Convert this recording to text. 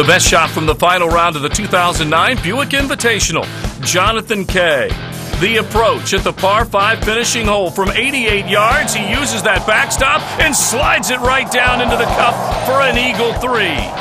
The best shot from the final round of the 2009 Buick Invitational, Jonathan Kaye. The approach at the par 5 finishing hole from 88 yards. He uses that backstop and slides it right down into the cup for an eagle 3.